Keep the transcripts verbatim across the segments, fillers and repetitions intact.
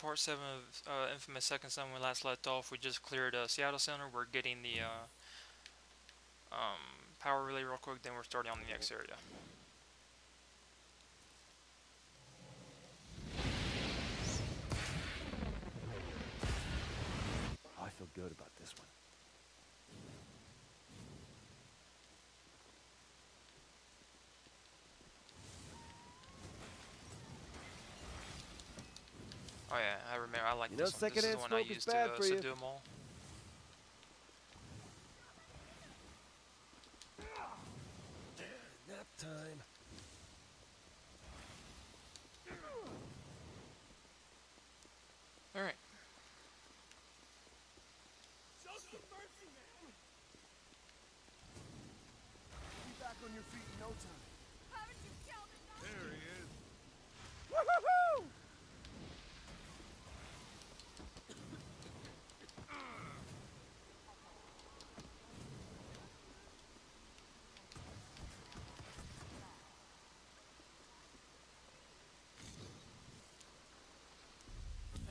part seven of uh, Infamous Second Son. When we last left off, we just cleared uh, Seattle Center. We're getting the uh, um, power relay real quick, then we're starting on the next area. I feel good about this one. Oh yeah, I remember. I like you know, this one. This is the one I used to uh, subdue them all. Nap time. All right. Show some mercy, man. Be back on your feet in no time. Haven't you killed it? There he is. Woo-hoo-hoo!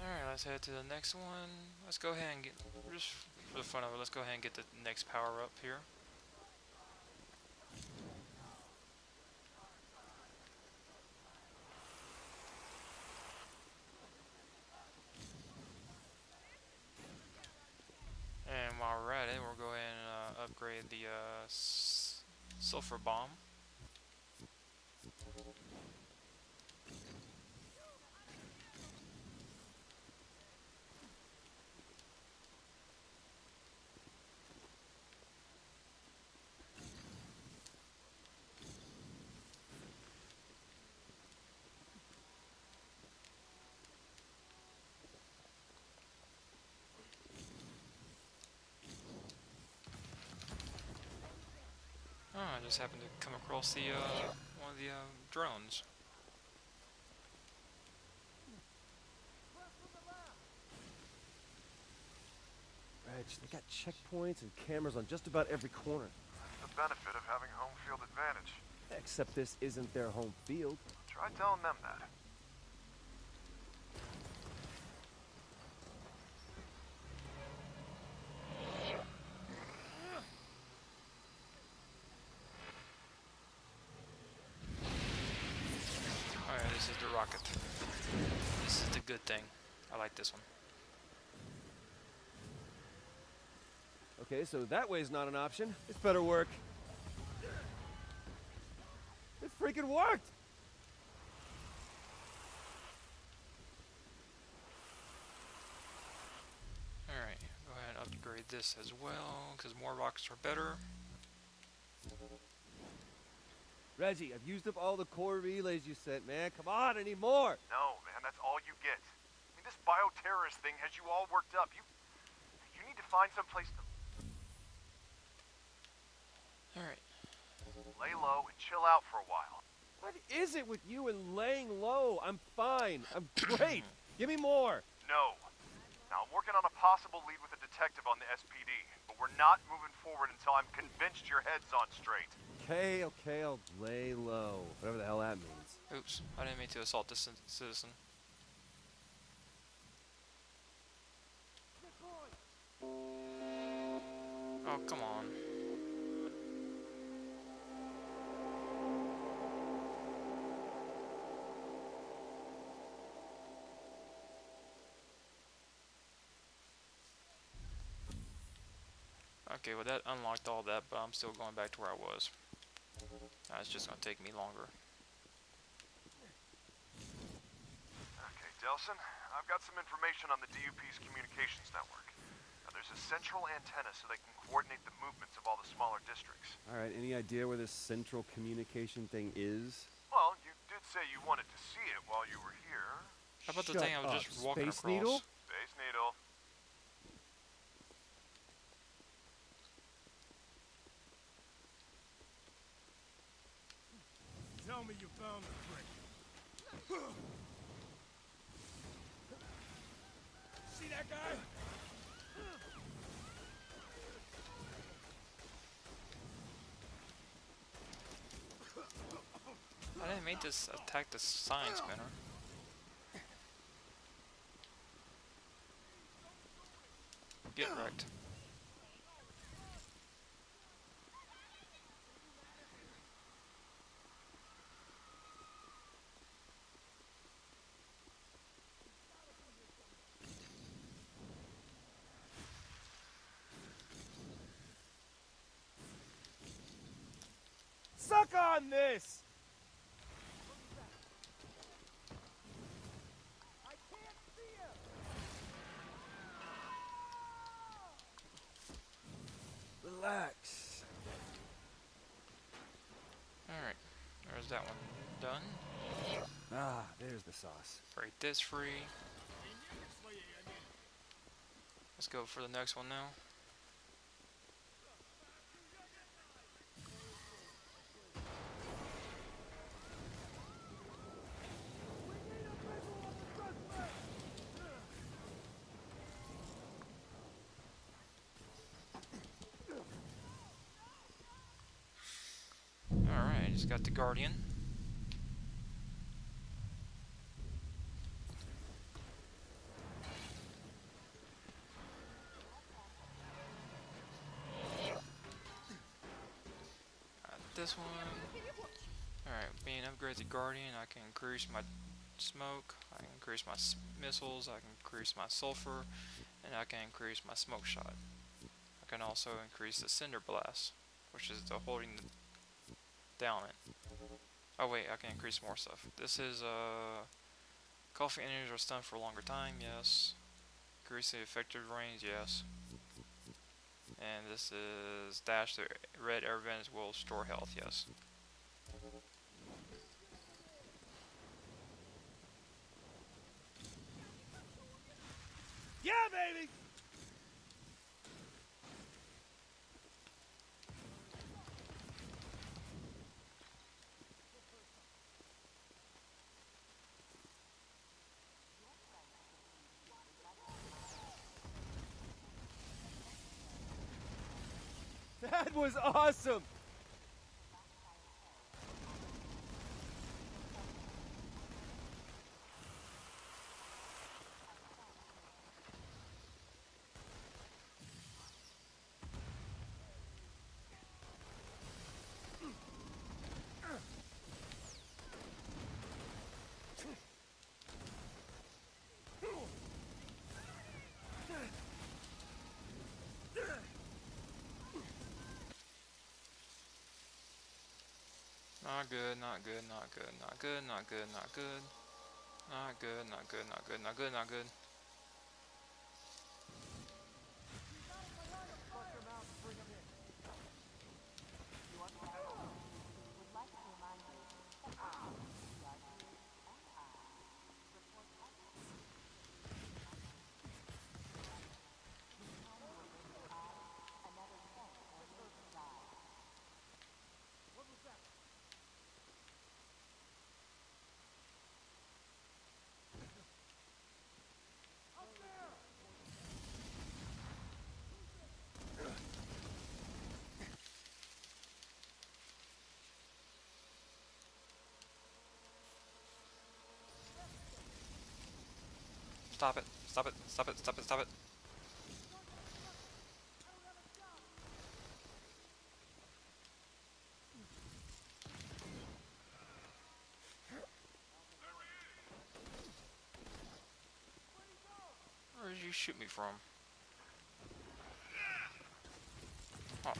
Alright, let's head to the next one. Let's go ahead and get, just for the fun of it, let's go ahead and get the next power up here. And while we're at it, we'll go ahead and uh, upgrade the uh, sulfur bomb. Oh, I just happened to come across the uh, one of the uh, drones. Reg, they got checkpoints and cameras on just about every corner. The benefit of having home field advantage. Except this isn't their home field. Try telling them that. This is the rocket. This is the good thing. I like this one. Okay, so that way's not an option. This better work. It freaking worked! Alright, go ahead and upgrade this as well, because more rockets are better. Reggie, I've used up all the core relays you sent, man. Come on, I need more! No, man, that's all you get. I mean, this bioterrorist thing has you all worked up. You you need to find someplace to... Alright. Lay low and chill out for a while. What is it with you and laying low? I'm fine. I'm great. Give me more! No. Now, I'm working on a possible lead with a detective on the S P D, but we're not moving forward until I'm convinced your head's on straight. Okay, okay, I'll lay low. Whatever the hell that means. Oops, I didn't mean to assault this citizen. Oh, come on. Okay, well that unlocked all that, but I'm still going back to where I was. Now it's just going to take me longer. Okay, Delson, I've got some information on the D U P's communications network. Now there's a central antenna so they can coordinate the movements of all the smaller districts. Alright, any idea where this central communication thing is? Well, you did say you wanted to see it while you were here. How about Shut the thing up. I was just walking Space across? Needle? Space Needle. Tell me you found the prick. See that guy? I didn't mean to attack the science spinner. get wrecked. Suck on this! Relax. Alright, there's that one done. Ah, there's the sauce. Break this free. Let's go for the next one now. Got the Guardian. Got this one. Alright, being upgraded to Guardian, I can increase my smoke, I can increase my missiles, I can increase my sulfur, and I can increase my smoke shot. I can also increase the Cinder Blast, which is the holding the down it. Oh wait, I can increase more stuff. This is uh coffee enemies are stunned for a longer time, yes. Increase the effective range, yes. And this is dash the red air vents will store health, yes. Yeah baby! That was awesome! Not good, not good, not good, not good, not good, not good, not good, not good, not good, not good, not good. Stop it, stop it, stop it, stop it, stop it. Where did you shoot me from? Oh.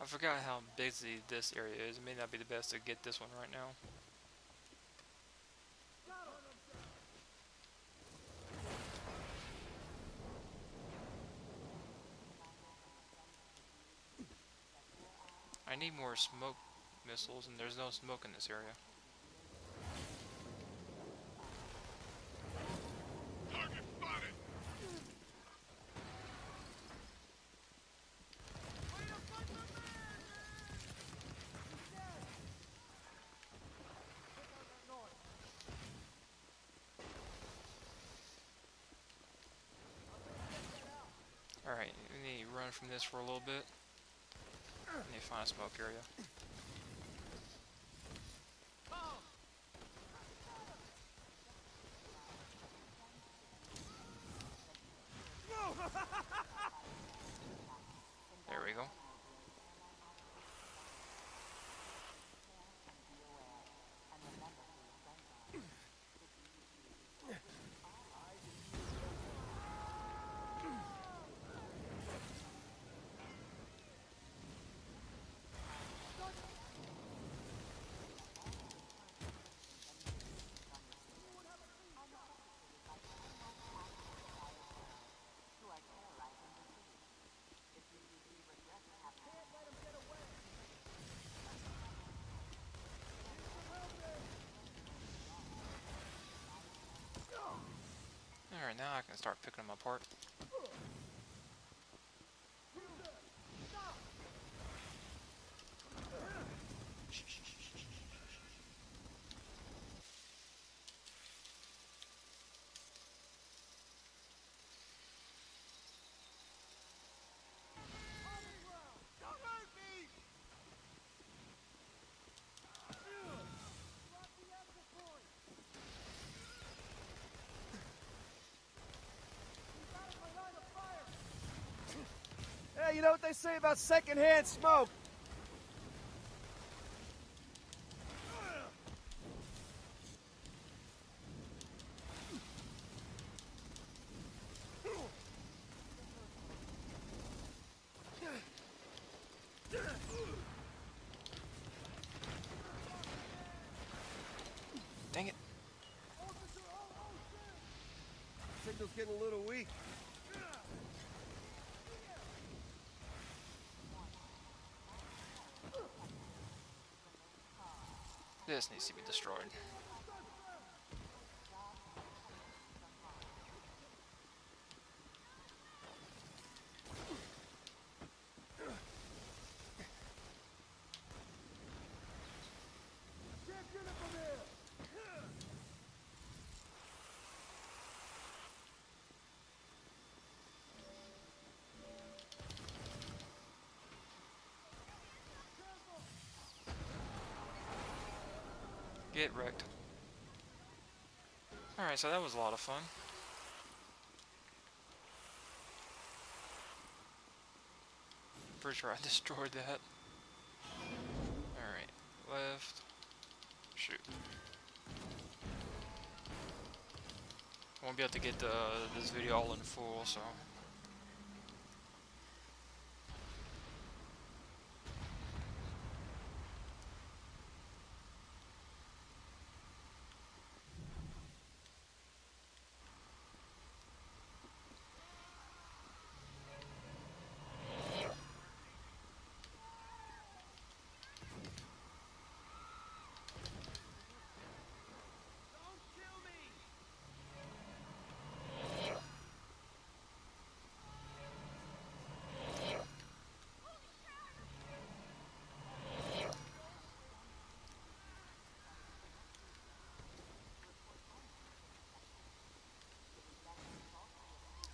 I forgot how busy this area is. It may not be the best to get this one right now. I need more smoke missiles, and there's no smoke in this area. Alright, we need to run from this for a little bit. We need to find a smoke area. now I can start picking them apart. You know what they say about secondhand smoke? Dang it. Signal's getting a little weak. This needs to be destroyed. Get wrecked. Alright, so that was a lot of fun. Pretty sure I destroyed that. Alright, left. Shoot. I won't be able to get the, this video all in full, so.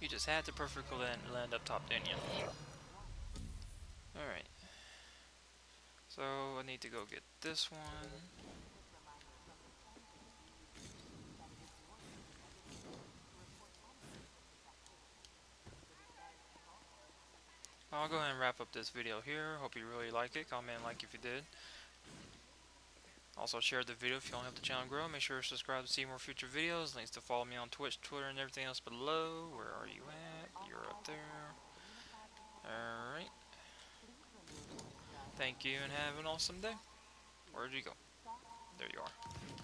You just had to perfectly land, land up top, didn't you? Alright. So, I need to go get this one. I'll go ahead and wrap up this video here. Hope you really like it. Comment and like if you did. Also share the video if you want to help the channel grow. Make sure to subscribe to see more future videos. Links to follow me on Twitch, Twitter, and everything else below. Where are you at? You're up there. Alright. Thank you and have an awesome day. Where'd you go? There you are.